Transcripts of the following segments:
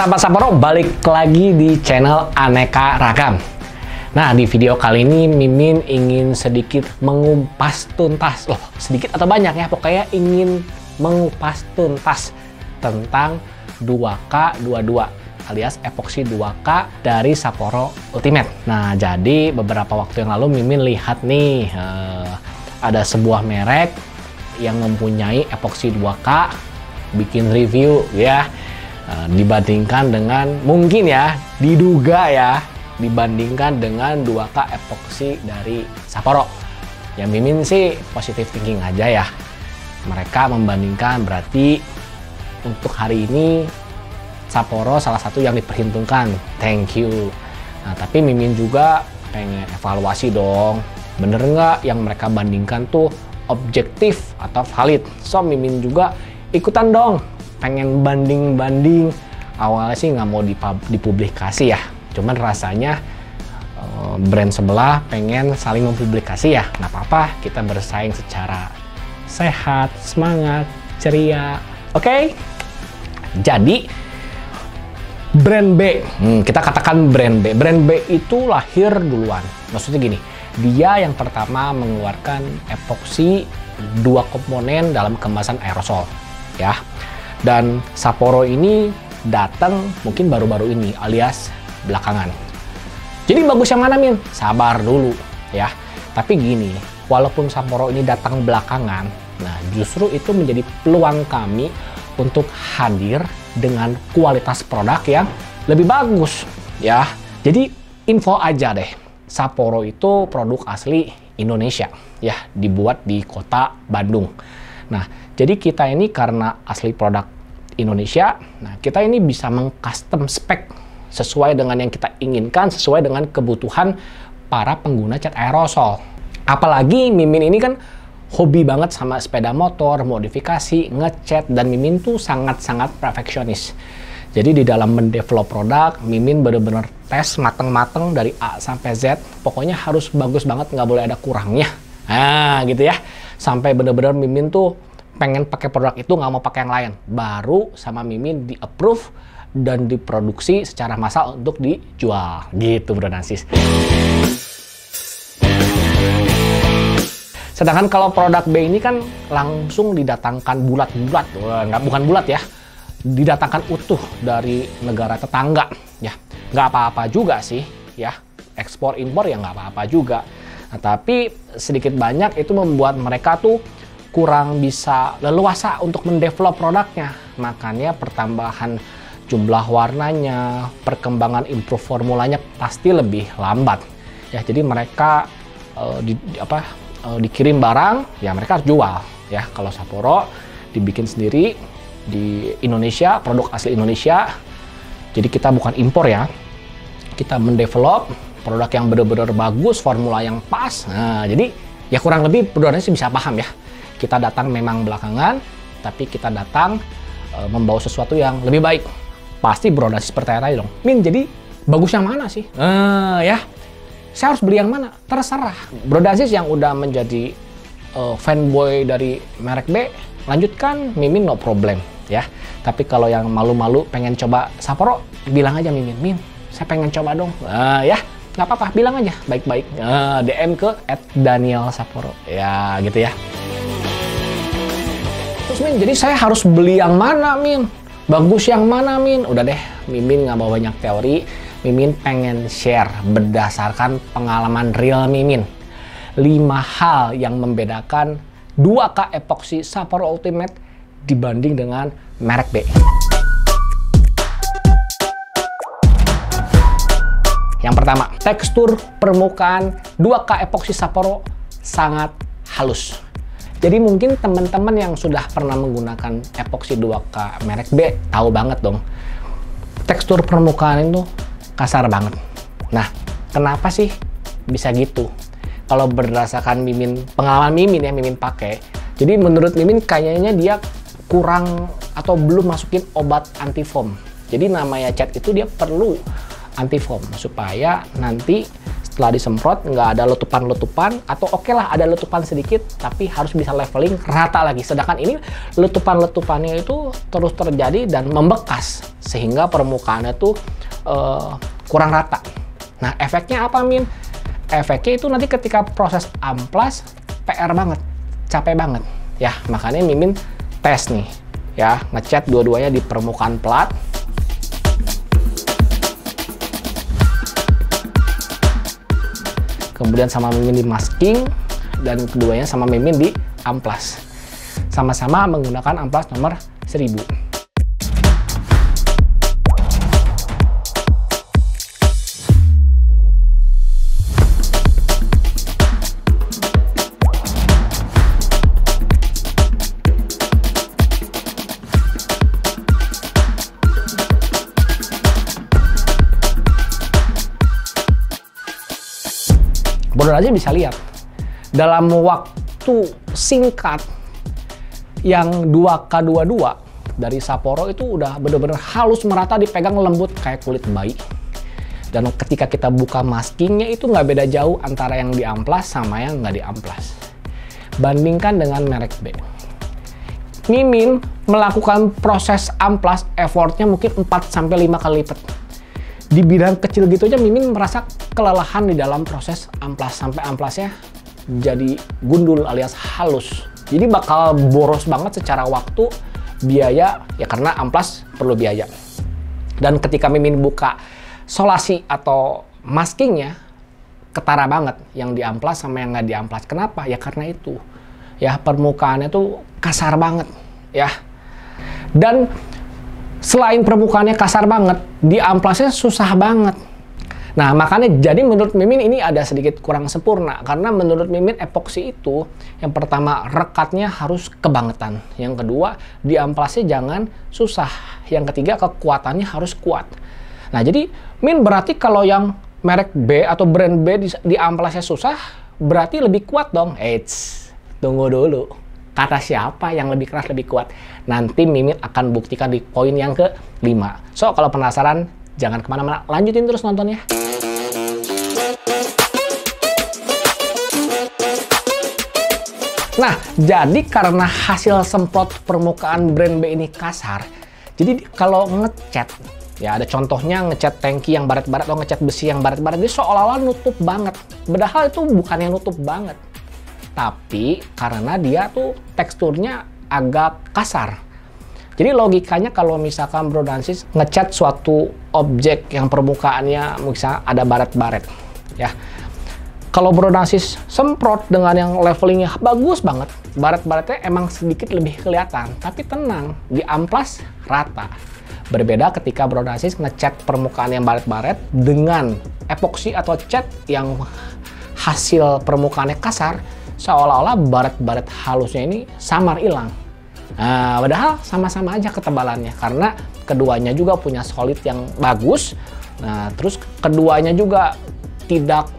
sahabat Sapporo, balik lagi di channel Aneka Ragam. Nah, di video kali ini Mimin ingin sedikit mengupas tuntas, sedikit atau banyak ya, pokoknya ingin mengupas tuntas tentang 2K22 alias Epoxy 2K dari Sapporo Ultimate. Nah, jadi beberapa waktu yang lalu Mimin lihat nih ada sebuah merek yang mempunyai Epoxy 2K bikin review ya. Dibandingkan dengan, mungkin ya, diduga ya, dibandingkan dengan 2K epoxy dari Sapporo. Ya, Mimin sih positive thinking aja ya. Mereka membandingkan, berarti untuk hari ini Sapporo salah satu yang diperhitungkan. Thank you. Nah, tapi Mimin juga pengen evaluasi dong. Bener nggak yang mereka bandingkan tuh objektif atau valid? So, Mimin juga ikutan dong. Pengen banding-banding, awalnya sih nggak mau dipublikasi ya, cuman rasanya brand sebelah pengen saling mempublikasi ya. Nggak apa-apa, kita bersaing secara sehat, semangat, ceria. Oke, jadi brand B, kita katakan brand B. Brand B itu lahir duluan, maksudnya gini, dia yang pertama mengeluarkan epoxy 2 komponen dalam kemasan aerosol ya. Dan Sapporo ini datang mungkin baru-baru ini, alias belakangan. Jadi bagus yang mana, Min? Sabar dulu ya. Tapi gini, walaupun Sapporo ini datang belakangan, nah justru itu menjadi peluang kami untuk hadir dengan kualitas produk yang lebih bagus ya. Jadi info aja deh, Sapporo itu produk asli Indonesia ya, dibuat di kota Bandung. Nah, jadi kita ini karena asli produk Indonesia, nah kita ini bisa meng-custom spek sesuai dengan yang kita inginkan, sesuai dengan kebutuhan para pengguna cat aerosol. Apalagi Mimin ini kan hobi banget sama sepeda motor, modifikasi, ngecat, dan Mimin tuh sangat-sangat perfeksionis. Jadi di dalam mendevelop produk, Mimin bener-bener tes mateng-mateng dari A sampai Z, pokoknya harus bagus banget, nggak boleh ada kurangnya. Nah, gitu ya. Sampai bener-bener Mimin tuh pengen pakai produk itu, nggak mau pakai yang lain. Baru sama Mimin di approve dan diproduksi secara massal untuk dijual. Gitu, Bro Nansis. Sedangkan kalau produk B ini kan langsung didatangkan bulat-bulat. Nggak, bukan bulat ya. Didatangkan utuh dari negara tetangga. Ya, nggak apa-apa juga sih. Ya, ekspor-impor ya nggak apa-apa juga. Nah, tapi sedikit banyak itu membuat mereka tuh kurang bisa leluasa untuk mendevelop produknya. Makanya pertambahan jumlah warnanya, perkembangan improve formulanya pasti lebih lambat. Ya, jadi mereka dikirim barang, ya mereka harus jual. Ya, kalau Sapporo dibikin sendiri di Indonesia, produk asli Indonesia. Jadi kita bukan impor ya. Kita mendevelop produk yang benar-benar bagus, formula yang pas. Nah, jadi ya kurang lebih produk sih bisa paham ya. Kita datang memang belakangan, tapi kita datang membawa sesuatu yang lebih baik. Pasti Bro Nansis pertanyaan aja dong, Min, jadi bagus yang mana sih? Ya, saya harus beli yang mana? Terserah. Bro Nansis yang udah menjadi fanboy dari merek B, lanjutkan, Mimin no problem ya. Tapi kalau yang malu-malu pengen coba Sapporo, bilang aja Mimin, Min, saya pengen coba dong. Ya, nggak apa-apa, bilang aja baik-baik, DM ke @danielsapporo ya, gitu ya. Terus Min, jadi saya harus beli yang mana, Min? Bagus yang mana, Min? Udah deh, Mimin nggak mau banyak teori. Mimin pengen share berdasarkan pengalaman real Mimin 5 hal yang membedakan 2K epoxy Sapporo Ultimate dibanding dengan merek B. Yang pertama, tekstur permukaan 2K epoxy Sapporo sangat halus. Jadi mungkin teman-teman yang sudah pernah menggunakan epoxy 2K merek B tahu banget dong. Tekstur permukaan itu kasar banget. Nah, kenapa sih bisa gitu? Kalau berdasarkan Mimin, pengalaman Mimin ya, Mimin pakai. Jadi menurut Mimin kayaknya dia kurang atau belum masukin obat anti foam. Jadi namanya cat itu dia perlu anti foam supaya nanti setelah disemprot nggak ada letupan-letupan, atau oke lah ada letupan sedikit, tapi harus bisa leveling rata lagi. Sedangkan ini letupan-letupannya itu terus terjadi dan membekas, sehingga permukaannya tuh kurang rata. Nah, efeknya apa, Min? Efeknya itu nanti ketika proses amplas, PR banget, capek banget. Ya, makanya Mimin tes nih, ya, ngecat dua-duanya di permukaan plat. Kemudian sama Mimin di masking, dan keduanya sama Mimin di amplas. Sama-sama menggunakan amplas nomor 1000. Aja bisa lihat dalam waktu singkat yang 2K22 dari Sapporo itu udah bener-bener halus, merata, dipegang lembut kayak kulit bayi. Dan ketika kita buka maskingnya itu nggak beda jauh antara yang diamplas sama yang nggak diamplas. Bandingkan dengan merek B, Mimin melakukan proses amplas effortnya mungkin 4-5 kali lipat. Di bidang kecil gitu aja Mimin merasa kelelahan di dalam proses amplas, sampai amplasnya jadi gundul alias halus. Jadi bakal boros banget secara waktu, biaya, ya karena amplas perlu biaya. Dan ketika Mimin buka solasi atau maskingnya, ketara banget yang diamplas sama yang nggak diamplas. Kenapa? Ya karena itu, ya permukaannya tuh kasar banget, ya. Dan selain permukaannya kasar banget, diamplasnya susah banget. Nah, makanya jadi menurut Mimin ini ada sedikit kurang sempurna. Karena menurut Mimin epoksi itu, yang pertama rekatnya harus kebangetan. Yang kedua, diamplasnya jangan susah. Yang ketiga, kekuatannya harus kuat. Nah, jadi Min berarti kalau yang merek B atau brand B diamplasnya susah, berarti lebih kuat dong. Eits, tunggu dulu. Kata siapa yang lebih keras lebih kuat? Nanti Mimin akan buktikan di poin yang ke-5. So, kalau penasaran, jangan kemana-mana. Lanjutin terus nontonnya. Nah, jadi karena hasil semprot permukaan brand B ini kasar, jadi kalau ngecat, ya ada contohnya ngecat tangki yang barat-barat atau ngecat besi yang barat-barat, dia seolah-olah nutup banget. Padahal itu bukan yang nutup banget. Tapi karena dia tuh teksturnya agak kasar. Jadi logikanya kalau misalkan Bro Dansis ngecat suatu objek yang permukaannya misalnya ada baret-baret, ya. Kalau Bro Dansis semprot dengan yang levelingnya bagus banget, baret-baretnya emang sedikit lebih kelihatan. Tapi tenang, di amplas rata. Berbeda ketika Bro Dansis ngecat permukaan yang baret-baret dengan epoksi atau cat yang hasil permukaannya kasar, seolah-olah baret-baret halusnya ini samar hilang. Nah, padahal sama-sama aja ketebalannya, karena keduanya juga punya solid yang bagus. Nah, terus keduanya juga tidak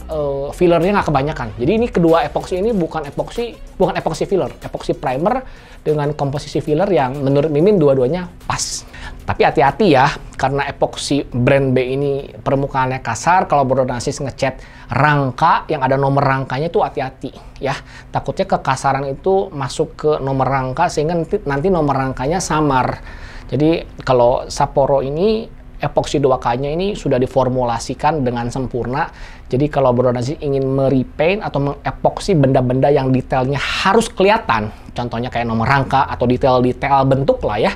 fillernya nggak kebanyakan. Jadi ini kedua epoksi ini bukan epoksi filler, epoksi primer dengan komposisi filler yang menurut Mimin dua-duanya pas. Tapi hati-hati ya, karena epoksi brand B ini permukaannya kasar. Kalau Bro Dansis ngecat rangka yang ada nomor rangkanya tuh hati-hati ya. Takutnya kekasaran itu masuk ke nomor rangka sehingga nanti nomor rangkanya samar. Jadi kalau Sapporo ini epoksi 2K-nya ini sudah diformulasikan dengan sempurna. Jadi kalau Bro Dansis ingin merepaint atau mengepoksi benda-benda yang detailnya harus kelihatan, contohnya kayak nomor rangka atau detail-detail bentuk lah ya.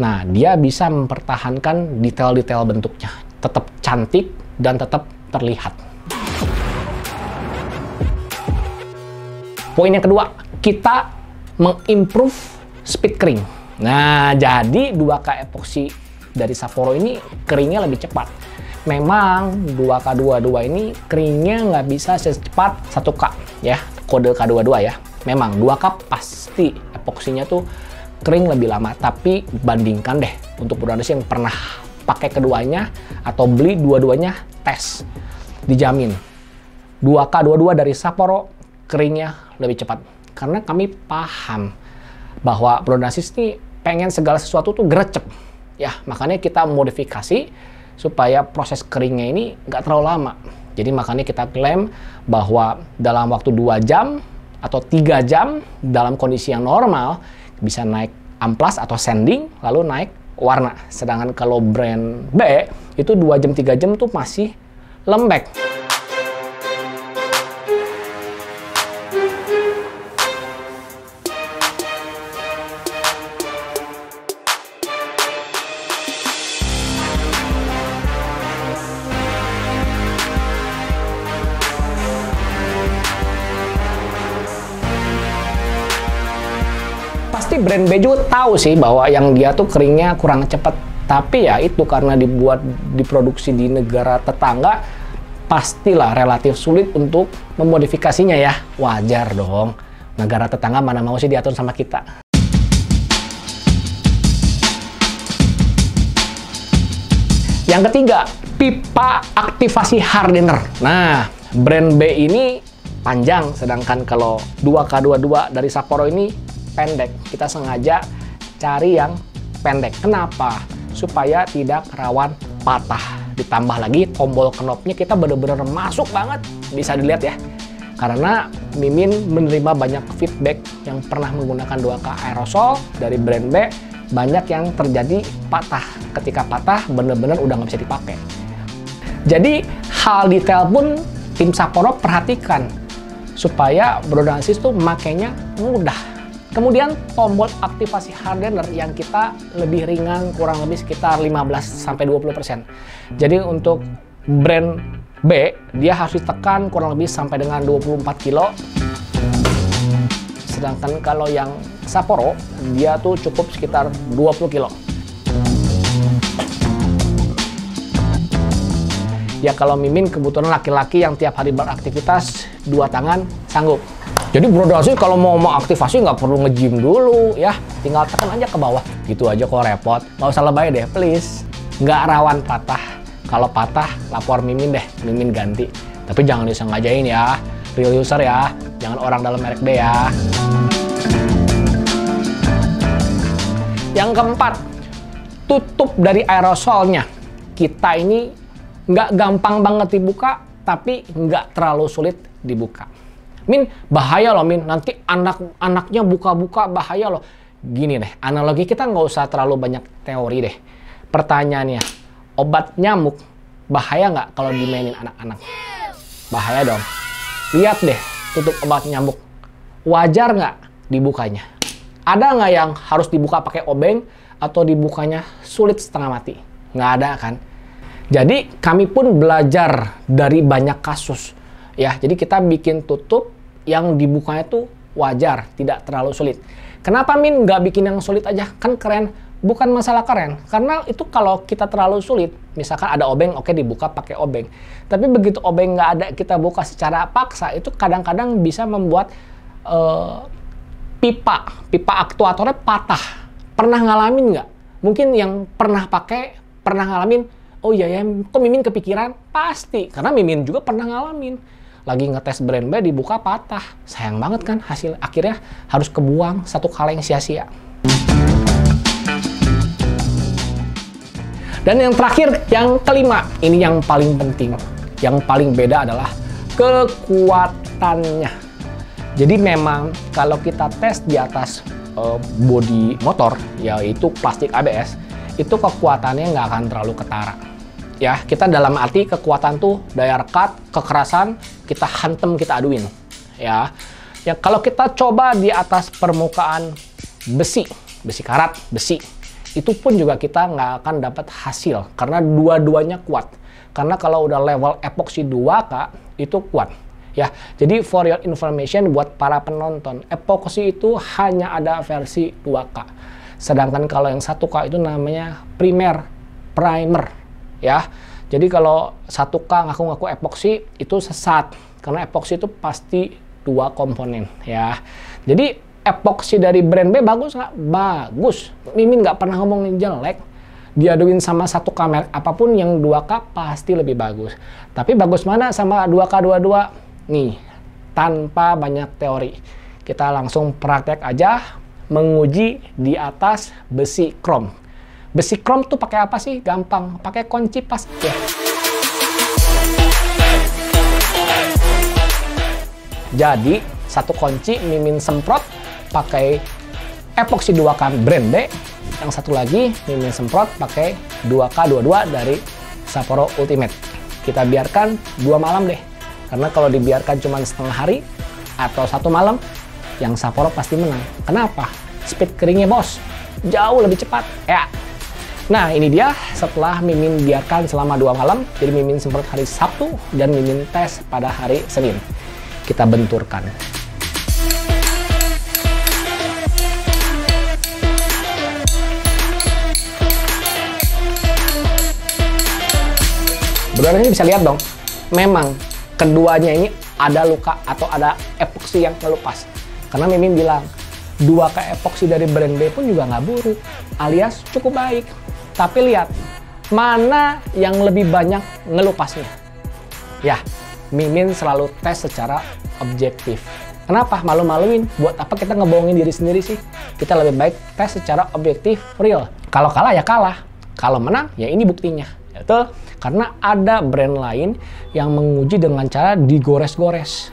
Nah, dia bisa mempertahankan detail-detail bentuknya, tetap cantik dan tetap terlihat. Poin yang kedua, kita mengimprove speed kering. Nah, jadi 2K epoksi dari Sapporo ini keringnya lebih cepat. Memang 2K22 ini keringnya nggak bisa secepat 1K, ya, kode K22 ya. Memang 2K pasti epoksinya tuh kering lebih lama, tapi bandingkan deh untuk Bro Dansis yang pernah pakai keduanya atau beli dua-duanya, tes dijamin 2K22 dari Sapporo keringnya lebih cepat, karena kami paham bahwa Bro Dansis ini pengen segala sesuatu tuh grecep ya, makanya kita modifikasi supaya proses keringnya ini nggak terlalu lama. Jadi makanya kita klaim bahwa dalam waktu 2 jam atau 3 jam dalam kondisi yang normal bisa naik amplas atau sanding lalu naik warna. Sedangkan kalau brand B itu 2 jam 3 jam tuh masih lembek. Pasti brand B juga tahu sih bahwa yang dia tuh keringnya kurang cepat, tapi ya itu karena diproduksi di negara tetangga, pastilah relatif sulit untuk memodifikasinya ya. Wajar dong, negara tetangga mana mau sih diatur sama kita. Yang ketiga, pipa aktivasi hardener. Nah, brand B ini panjang, sedangkan kalau 2K22 dari Sapporo ini pendek. Kita sengaja cari yang pendek. Kenapa? Supaya tidak rawan patah. Ditambah lagi tombol knobnya kita bener-bener masuk banget. Bisa dilihat ya. Karena Mimin menerima banyak feedback yang pernah menggunakan 2K aerosol dari brand B, banyak yang terjadi patah. Ketika patah bener-bener udah nggak bisa dipakai. Jadi hal detail pun tim Sapporo perhatikan supaya brodansis tuh makainya mudah. Kemudian tombol aktivasi hardener yang kita lebih ringan, kurang lebih sekitar 15–20%. Jadi untuk brand B, dia harus ditekan kurang lebih sampai dengan 24 kilo. Sedangkan kalau yang Sapporo, dia tuh cukup sekitar 20 kilo. Ya kalau Mimin kebetulan laki-laki yang tiap hari beraktivitas, 2 tangan sanggup. Jadi brodansis kalau mau aktivasi nggak perlu nge-gym dulu ya, tinggal tekan aja ke bawah. Gitu aja kok repot, nggak usah lebay deh please. Nggak rawan patah, kalau patah lapor Mimin deh, Mimin ganti. Tapi jangan disengajain ya, real user ya, jangan orang dalam merek B ya. Yang keempat, tutup dari aerosolnya. Kita ini nggak gampang banget dibuka, tapi nggak terlalu sulit dibuka. Min, bahaya loh Min, nanti anak-anaknya buka-buka, bahaya loh. Gini deh, analogi kita nggak usah terlalu banyak teori deh. Pertanyaannya, obat nyamuk bahaya nggak kalau dimainin anak-anak? Bahaya dong. Lihat deh, tutup obat nyamuk. Wajar nggak dibukanya? Ada nggak yang harus dibuka pakai obeng atau dibukanya sulit setengah mati? Nggak ada kan? Jadi kami pun belajar dari banyak kasus. Ya, jadi kita bikin tutup yang dibukanya tuh wajar, tidak terlalu sulit. Kenapa Min nggak bikin yang sulit aja? Kan keren, bukan masalah keren. Karena itu kalau kita terlalu sulit, misalkan ada obeng, oke dibuka pakai obeng. Tapi begitu obeng nggak ada, kita buka secara paksa, itu kadang-kadang bisa membuat pipa aktuatornya patah. Pernah ngalamin nggak? Mungkin yang pernah pakai, pernah ngalamin, oh iya ya, kok Mimin kepikiran? Pasti, karena Mimin juga pernah ngalamin. Lagi ngetes brand B dibuka patah. Sayang banget kan hasil, akhirnya harus kebuang, satu kaleng sia-sia. Dan yang terakhir, yang kelima, ini yang paling penting. Yang paling beda adalah kekuatannya. Jadi memang kalau kita tes di atas bodi motor, yaitu plastik ABS, itu kekuatannya nggak akan terlalu ketara. Ya, kita dalam arti kekuatan tuh daya rekat, kekerasan, kita hantem, kita aduin. Ya, ya kalau kita coba di atas permukaan besi, besi karat, besi, itu pun juga kita nggak akan dapat hasil. Karena dua-duanya kuat. Karena kalau udah level epoxy 2K, itu kuat. Ya, jadi for your information buat para penonton, epoxy itu hanya ada versi 2K. Sedangkan kalau yang 1K itu namanya primer. Ya, jadi kalau 1K ngaku-ngaku epoksi itu sesat karena epoksi itu pasti 2 komponen ya. Jadi epoksi dari brand B bagus nggak? Bagus. Mimin nggak pernah ngomongin jelek. Diaduin sama 1K merek apapun yang 2K pasti lebih bagus. Tapi bagus mana sama 2K22? Nih, tanpa banyak teori. Kita langsung praktek aja menguji di atas besi krom. Besi krom tuh pakai apa sih? Gampang, pakai kunci pas ya. Jadi satu kunci mimin semprot pakai epoxy 2K brand B, yang satu lagi mimin semprot pakai 2K22 dari Sapporo Ultimate. Kita biarkan 2 malam deh, karena kalau dibiarkan cuma setengah hari atau 1 malam, yang Sapporo pasti menang. Kenapa? Speed keringnya bos, jauh lebih cepat ya. Nah ini dia, setelah mimin biarkan selama 2 malam, jadi mimin semprot hari Sabtu dan mimin tes pada hari Senin. Kita benturkan. Berdua ini bisa lihat dong, memang keduanya ini ada luka atau ada epoksi yang terlepas. Karena mimin bilang 2K epoksi dari brand B pun juga nggak buruk, alias cukup baik. Tapi lihat mana yang lebih banyak ngelupasnya. Ya, mimin selalu tes secara objektif. Kenapa malu-maluin? Buat apa kita ngebohongin diri sendiri sih? Kita lebih baik tes secara objektif, real. Kalau kalah ya kalah, kalau menang ya ini buktinya. Betul? Karena ada brand lain yang menguji dengan cara digores-gores.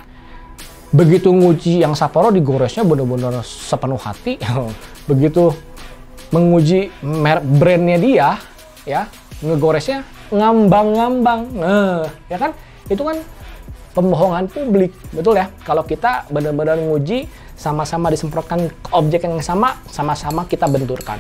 Begitu nguji yang Sapporo, digoresnya bener-bener sepenuh hati. Begitu menguji brandnya dia, ya ngegoresnya ngambang-ngambang. Ya kan? Itu kan pembohongan publik, betul ya? Kalau kita benar-benar nguji, sama-sama disemprotkan ke objek yang sama, sama-sama kita benturkan.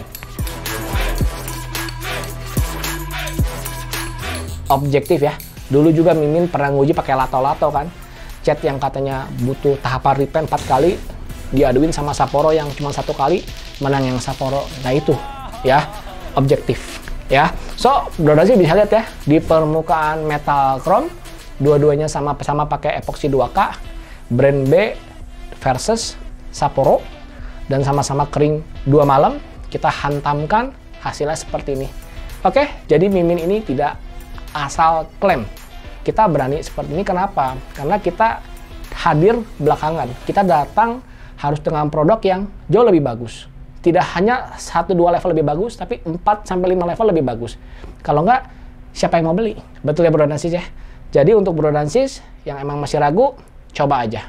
Objektif ya. Dulu juga mimin pernah nguji pakai lato-lato kan. Cat yang katanya butuh tahapan repaint 4 kali, diaduin sama Sapporo yang cuma 1 kali, menang yang Sapporo. Nah itu ya objektif ya. So Bro Dazi bisa lihat ya, di permukaan metal chrome dua-duanya sama-sama pakai epoxy 2K brand B versus Sapporo, dan sama-sama kering 2 malam. Kita hantamkan, hasilnya seperti ini. Oke, jadi mimin ini tidak asal klaim. Kita berani seperti ini kenapa? Karena kita hadir belakangan. Kita datang harus dengan produk yang jauh lebih bagus. Tidak hanya 1-2 level lebih bagus, tapi 4-5 level lebih bagus. Kalau enggak, siapa yang mau beli? Betul ya Bro Dansis ya? Jadi untuk Bro Dansis yang emang masih ragu, coba aja.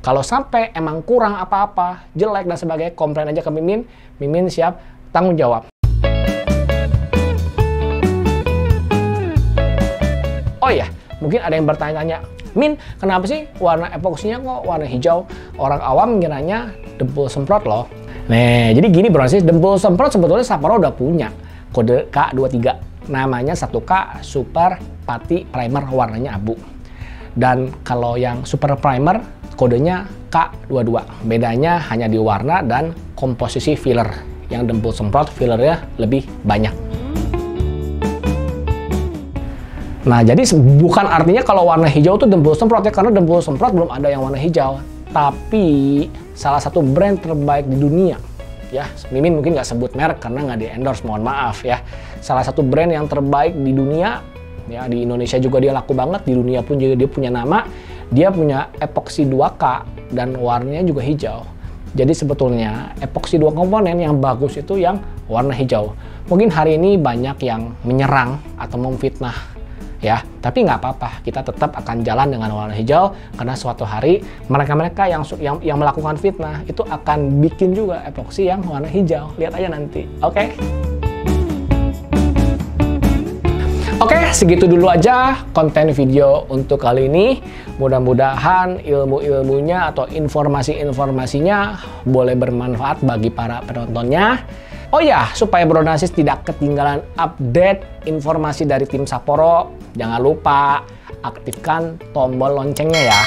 Kalau sampai emang kurang apa-apa, jelek dan sebagainya, komplain aja ke Mimin. Mimin siap tanggung jawab. Oh iya, mungkin ada yang bertanya-tanya, Min, kenapa sih warna epoksinya kok warna hijau? Orang awam ngiranya dempul semprot loh. Nah, jadi gini Bro Dansis, dempul semprot sebetulnya Sapporo udah punya. Kode K23. Namanya 1K Super Putty Primer, warnanya abu. Dan kalau yang Super Primer, kodenya K22. Bedanya hanya di warna dan komposisi filler. Yang dempul semprot, fillernya lebih banyak. Nah, jadi bukan artinya kalau warna hijau itu dempul semprot ya, karena dempul semprot belum ada yang warna hijau. Tapi salah satu brand terbaik di dunia, ya, Mimin mungkin nggak sebut merek karena nggak di-endorse, mohon maaf ya. Salah satu brand yang terbaik di dunia, ya di Indonesia juga dia laku banget, di dunia pun juga dia punya nama, dia punya epoxy 2K dan warnanya juga hijau. Jadi sebetulnya epoxy 2 komponen yang bagus itu yang warna hijau. Mungkin hari ini banyak yang menyerang atau memfitnah. Ya, tapi nggak apa-apa, kita tetap akan jalan dengan warna hijau, karena suatu hari mereka-mereka yang melakukan fitnah itu akan bikin juga epoksi yang warna hijau. Lihat aja nanti, oke? Oke, segitu dulu aja konten video untuk kali ini. Mudah-mudahan ilmu-ilmunya atau informasi-informasinya boleh bermanfaat bagi para penontonnya. Oh ya, supaya Bro Dansis tidak ketinggalan update informasi dari tim Sapporo, jangan lupa aktifkan tombol loncengnya ya.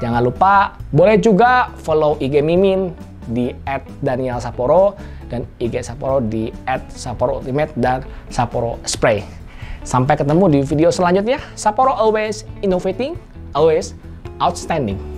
Jangan lupa, boleh juga follow IG Mimin di @danielsapporo dan IG Sapporo di @sapporoultimate dan Sapporo Spray. Sampai ketemu di video selanjutnya. Sapporo Always Innovating, Always Outstanding.